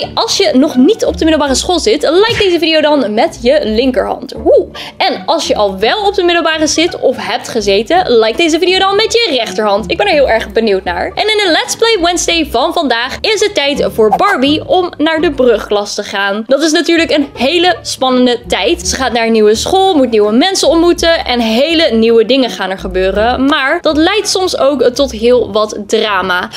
Hoi, als je nog niet op de middelbare school zit, like deze video dan met je linkerhand. Woe. En als je al wel op de middelbare zit of hebt gezeten, like deze video dan met je rechterhand. Ik ben er heel erg benieuwd naar. En in de Let's Play Wednesday van vandaag is het tijd voor Barbie om naar de brugklas te gaan. Dat is natuurlijk een hele spannende tijd. Ze gaat naar een nieuwe school, moet nieuwe mensen ontmoeten en hele nieuwe dingen gaan er gebeuren. Maar dat leidt soms ook tot heel wat drama.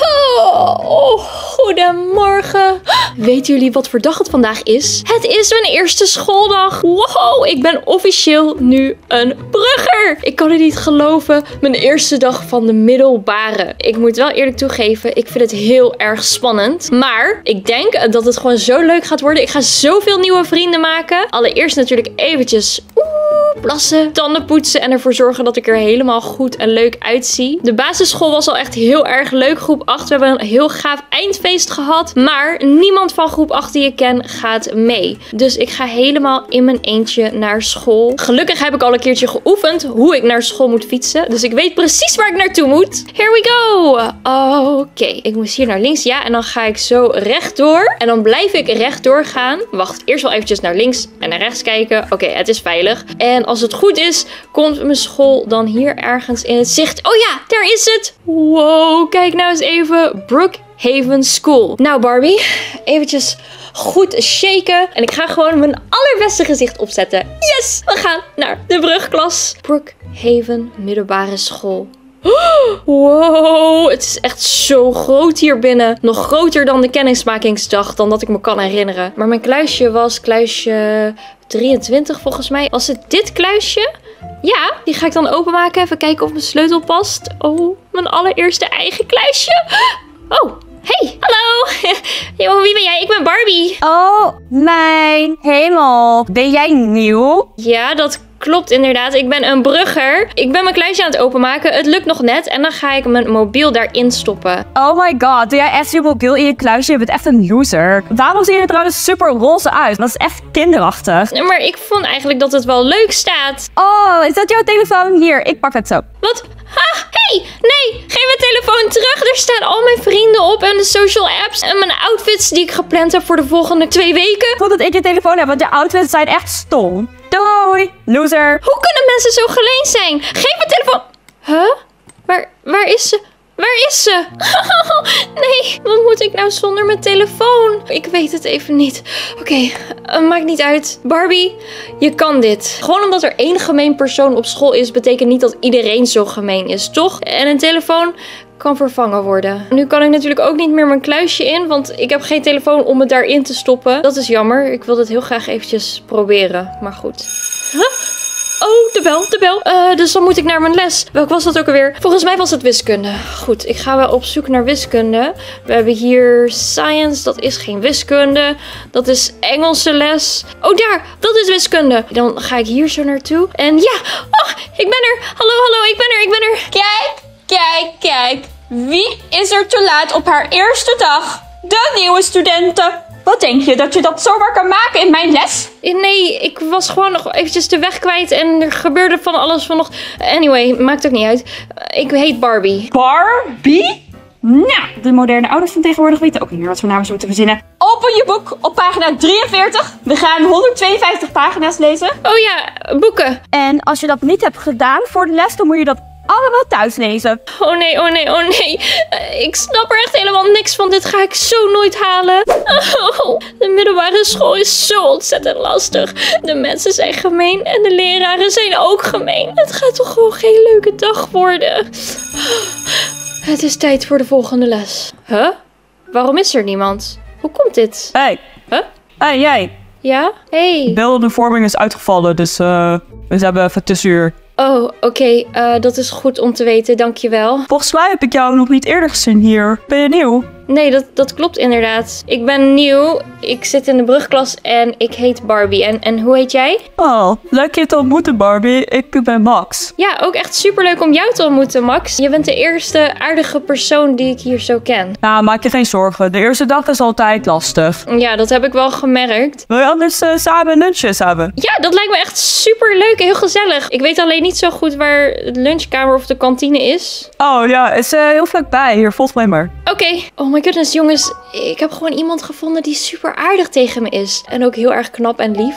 Oh, goedemorgen. Weten jullie wat voor dag het vandaag is? Het is mijn eerste schooldag. Wow, ik ben officieel nu een brugger. Ik kan het niet geloven. Mijn eerste dag van de middelbare. Ik moet wel eerlijk toegeven, ik vind het heel erg spannend. Maar ik denk dat het gewoon zo leuk gaat worden. Ik ga zoveel nieuwe vrienden maken. Allereerst natuurlijk eventjes plassen, tanden poetsen en ervoor zorgen dat ik er helemaal goed en leuk uitzie. De basisschool was al echt heel erg leuk. Groep 8, we hebben een heel gaaf eindfeest gehad. Maar niemand van groep 8 die ik ken gaat mee. Dus ik ga helemaal in mijn eentje naar school. Gelukkig heb ik al een keertje geoefend hoe ik naar school moet fietsen. Dus ik weet precies waar ik naartoe moet. Here we go! Oké, ik moest hier naar links. Ja, en dan ga ik zo rechtdoor. En dan blijf ik rechtdoor gaan. Wacht, eerst wel eventjes naar links en naar rechts kijken. Oké, het is veilig. En als het goed is, komt mijn school dan hier ergens in het zicht. Oh ja, daar is het! Wow, kijk nou eens even. Brookhaven School. Nou Barbie, eventjes goed shaken. En ik ga gewoon mijn allerbeste gezicht opzetten. Yes! We gaan naar de brugklas. Brookhaven Middelbare School. Wow, het is echt zo groot hier binnen. Nog groter dan de kennismakingsdag, dan dat ik me kan herinneren. Maar mijn kluisje was kluisje 23 volgens mij. Was het dit kluisje? Ja, die ga ik dan openmaken. Even kijken of mijn sleutel past. Oh, mijn allereerste eigen kluisje. Oh, hey, hallo. Yo, wie ben jij? Ik ben Barbie. Oh, mijn hemel. Ben jij nieuw? Ja, dat klopt inderdaad. Ik ben een brugger. Ik ben mijn kluisje aan het openmaken. Het lukt nog net. En dan ga ik mijn mobiel daarin stoppen. Oh my god. Doe jij echt je mobiel in je kluisje? Je bent echt een loser. Waarom zie je er trouwens super roze uit? Dat is echt kinderachtig. Nee, maar ik vond eigenlijk dat het wel leuk staat. Oh, is dat jouw telefoon? Hier, ik pak het zo. Wat? Ah, hey, nee, geef mijn telefoon terug. Er staan al mijn vrienden op en de social apps en mijn outfits die ik gepland heb voor de volgende 2 weken. Goed dat ik je telefoon heb, want je outfits zijn echt stom. Doei, loser. Hoe kunnen mensen zo geleend zijn? Geef mijn telefoon. Huh? Waar is ze? Waar is ze? Oh, nee, wat moet ik nou zonder mijn telefoon? Ik weet het even niet. Oké, maakt niet uit. Barbie, je kan dit. Gewoon omdat er één gemeen persoon op school is, betekent niet dat iedereen zo gemeen is, toch? En een telefoon kan vervangen worden. Nu kan ik natuurlijk ook niet meer mijn kluisje in, want ik heb geen telefoon om het daarin te stoppen. Dat is jammer. Ik wil het heel graag eventjes proberen, maar goed. Huh? Oh, de bel, de bel. Dus dan moet ik naar mijn les. Welk was dat ook alweer? Volgens mij was het wiskunde. Goed, ik ga wel op zoek naar wiskunde. We hebben hier science. Dat is geen wiskunde. Dat is Engelse les. Oh, daar. Dat is wiskunde. Dan ga ik hier zo naartoe. En ja. Oh, ik ben er. Hallo, hallo. Ik ben er. Ik ben er. Kijk, kijk, kijk. Wie is er te laat op haar eerste dag? De nieuwe studenten. Wat denk je dat zomaar kan maken in mijn les? Nee, ik was gewoon nog eventjes de weg kwijt en er gebeurde van alles vanochtend. Anyway, maakt ook niet uit. Ik heet Barbie. Barbie? Nou, de moderne ouders van tegenwoordig weten ook niet meer wat voor namen ze moeten verzinnen. Open je boek op pagina 43. We gaan 152 pagina's lezen. Oh ja, boeken. En als je dat niet hebt gedaan voor de les, dan moet je dat allemaal thuis lezen. Oh nee, oh nee, oh nee. Ik snap er echt helemaal niks van. Dit ga ik zo nooit halen. Oh, de middelbare school is zo ontzettend lastig. De mensen zijn gemeen en de leraren zijn ook gemeen. Het gaat toch gewoon geen leuke dag worden. Het is tijd voor de volgende les. Huh? Waarom is er niemand? Hoe komt dit? Hey. Huh? Hey, jij. Ja? Hey. De vorming is uitgevallen, dus we hebben even tussenuur. Oh, oké. Dat is goed om te weten. Dankjewel. Volgens mij heb ik jou nog niet eerder gezien hier. Ben je nieuw? Nee, dat klopt inderdaad. Ik ben nieuw. Ik zit in de brugklas en ik heet Barbie. En hoe heet jij? Oh, leuk je te ontmoeten, Barbie. Ik ben Max. Ja, ook echt superleuk om jou te ontmoeten, Max. Je bent de eerste aardige persoon die ik hier zo ken. Nou, maak je geen zorgen. De eerste dag is altijd lastig. Ja, dat heb ik wel gemerkt. Wil je anders samen lunches hebben? Ja, dat lijkt me echt superleuk en heel gezellig. Ik weet alleen niet zo goed waar de lunchkamer of de kantine is. Oh ja, is heel vlakbij. Hier, volg mij maar. Oké. Oh my goodness jongens, ik heb gewoon iemand gevonden die super aardig tegen me is. En ook heel erg knap en lief.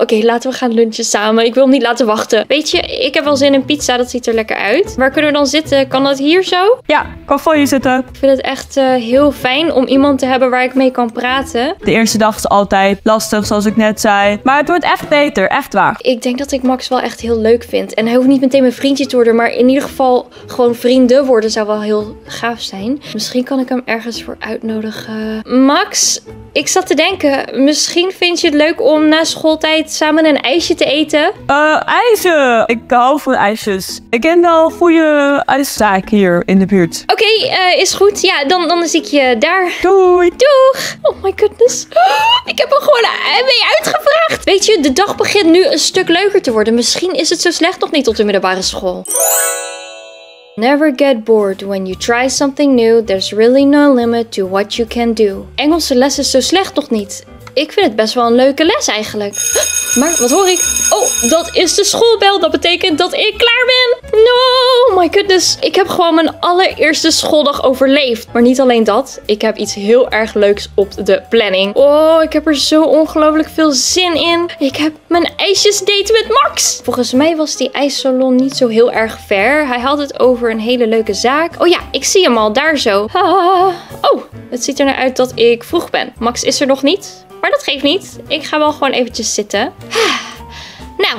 Oké, laten we gaan lunchen samen. Ik wil hem niet laten wachten. Weet je, ik heb wel zin in pizza. Dat ziet er lekker uit. Waar kunnen we dan zitten? Kan dat hier zo? Ja, kan voor je zitten. Ik vind het echt heel fijn om iemand te hebben waar ik mee kan praten. De eerste dag is altijd lastig, zoals ik net zei. Maar het wordt echt beter, echt waar. Ik denk dat ik Max wel echt heel leuk vind. En hij hoeft niet meteen mijn vriendje te worden. Maar in ieder geval gewoon vrienden worden zou wel heel gaaf zijn. Misschien kan ik hem ergens voor uitnodigen. Max, ik zat te denken. Misschien vind je het leuk om na schooltijd samen een ijsje te eten? IJsje? Ik hou van ijsjes. Ik ken wel goede ijszaak hier in de buurt. Oké, is goed. Ja, dan zie ik je daar. Doei. Doeg. Oh my goodness. Ik heb hem gewoon mee uitgevraagd. Weet je, de dag begint nu een stuk leuker te worden. Misschien is het zo slecht nog niet op de middelbare school. Never get bored. When you try something new, there's really no limit to what you can do. Engelse les is zo slecht nog niet. Ik vind het best wel een leuke les eigenlijk. Maar wat hoor ik? Oh, dat is de schoolbel. Dat betekent dat ik klaar ben. No, my goodness. Ik heb gewoon mijn allereerste schooldag overleefd. Maar niet alleen dat. Ik heb iets heel erg leuks op de planning. Oh, ik heb er zo ongelooflijk veel zin in. Ik heb mijn ijsjesdate met Max. Volgens mij was die ijssalon niet zo heel erg ver. Hij had het over een hele leuke zaak. Oh ja, ik zie hem al daar zo. Oh, het ziet er naar uit dat ik vroeg ben. Max is er nog niet. Maar dat geeft niet. Ik ga wel gewoon eventjes zitten. Nou,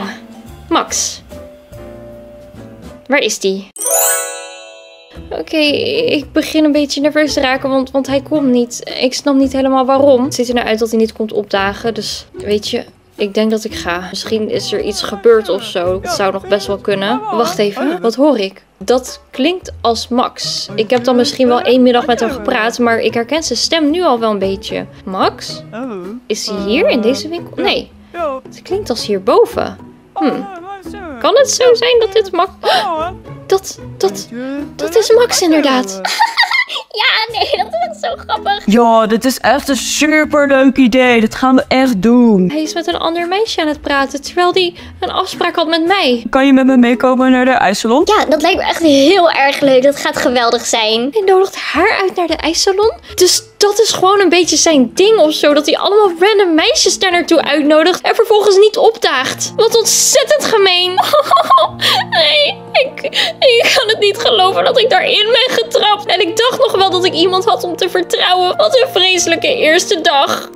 Max. Waar is die? Oké, ik begin een beetje nerveus te raken, want hij komt niet. Ik snap niet helemaal waarom. Het ziet er nou uit dat hij niet komt opdagen. Dus weet je, ik denk dat ik ga. Misschien is er iets gebeurd of zo. Dat zou nog best wel kunnen. Wacht even, wat hoor ik? Dat klinkt als Max. Ik heb dan misschien wel 1 middag met hem gepraat, maar ik herken zijn stem nu al wel een beetje. Max? Is hij hier in deze winkel? Nee. Het klinkt als hierboven. Kan het zo zijn dat dit Max... Dat is Max inderdaad. Ja, nee, dat is zo grappig. Ja, dit is echt een superleuk idee. Dat gaan we echt doen. Hij is met een ander meisje aan het praten, terwijl hij een afspraak had met mij. Kan je met me meekomen naar de ijssalon? Ja, dat lijkt me echt heel erg leuk. Dat gaat geweldig zijn. Hij nodigt haar uit naar de ijssalon. Dus dat is gewoon een beetje zijn ding of zo. Dat hij allemaal random meisjes daar naartoe uitnodigt en vervolgens niet opdaagt. Wat ontzettend gemeen. Nee, ik kan het niet geloven dat ik daarin ben getrapt. En ik dacht nog wel dat ik iemand had om te vertrouwen. Wat een vreselijke eerste dag.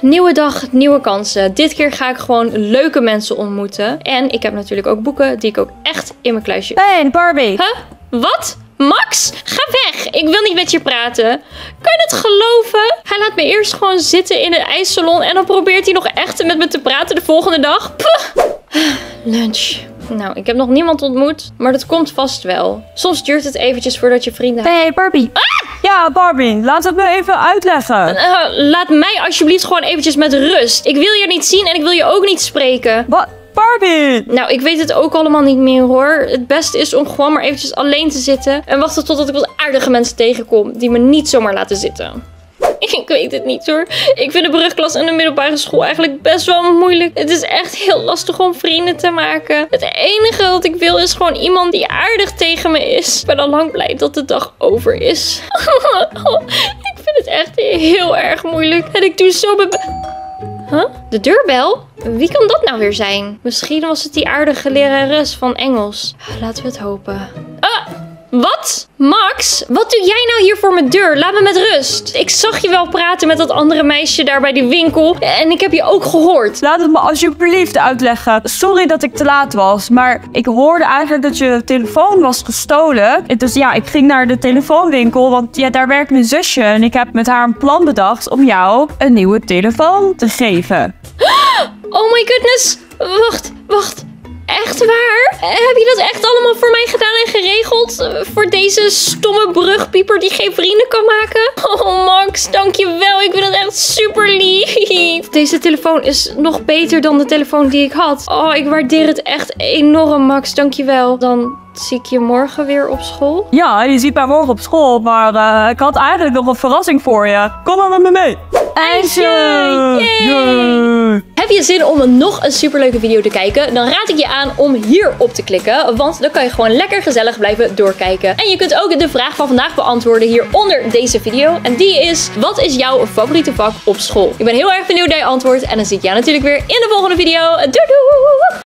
Nieuwe dag, nieuwe kansen. Dit keer ga ik gewoon leuke mensen ontmoeten. En ik heb natuurlijk ook boeken die ik ook echt in mijn kluisje... Hey, Barbie. Huh? Wat? Max, ga weg. Ik wil niet met je praten. Kan je dat geloven? Hij laat me eerst gewoon zitten in een ijssalon en dan probeert hij nog echt met me te praten de volgende dag. Puh. Lunch. Nou, ik heb nog niemand ontmoet, maar dat komt vast wel. Soms duurt het eventjes voordat je vrienden... Hey, Barbie. Ah! Ja, Barbie, laat het me even uitleggen. Laat mij alsjeblieft gewoon eventjes met rust. Ik wil je niet zien en ik wil je ook niet spreken. Wat? Barbie! Nou, ik weet het ook allemaal niet meer hoor. Het beste is om gewoon maar eventjes alleen te zitten en wachten totdat ik wat aardige mensen tegenkom die me niet zomaar laten zitten. Ik weet het niet hoor. Ik vind de brugklas en de middelbare school eigenlijk best wel moeilijk. Het is echt heel lastig om vrienden te maken. Het enige wat ik wil is gewoon iemand die aardig tegen me is. Ik ben al lang blij dat de dag over is. Ik vind het echt heel erg moeilijk. En ik doe zo Huh? De deurbel? Wie kan dat nou weer zijn? Misschien was het die aardige lerares van Engels. Laten we het hopen. Wat? Max, wat doe jij nou hier voor mijn deur? Laat me met rust. Ik zag je wel praten met dat andere meisje daar bij die winkel. En ik heb je ook gehoord. Laat het me alsjeblieft uitleggen. Sorry dat ik te laat was. Maar ik hoorde eigenlijk dat je telefoon was gestolen. Dus ja, ik ging naar de telefoonwinkel. Want ja, daar werkt mijn zusje. En ik heb met haar een plan bedacht om jou een nieuwe telefoon te geven. Oh my goodness. Wacht. Echt waar? Heb je dat echt allemaal voor mij gedaan en geregeld? Voor deze stomme brugpieper die geen vrienden kan maken? Oh Max, dankjewel. Ik vind dat echt super lief. Deze telefoon is nog beter dan de telefoon die ik had. Oh, ik waardeer het echt enorm Max, dankjewel. Dan... zie ik je morgen weer op school? Ja, je ziet mij morgen op school, maar ik had eigenlijk nog een verrassing voor je. Kom maar met me mee. IJsje! Yay! Heb je zin om nog een superleuke video te kijken? Dan raad ik je aan om hierop te klikken. Want dan kan je gewoon lekker gezellig blijven doorkijken. En je kunt ook de vraag van vandaag beantwoorden hieronder deze video. En die is, wat is jouw favoriete vak op school? Ik ben heel erg benieuwd naar je antwoord. En dan zie ik jou natuurlijk weer in de volgende video. Doei doei!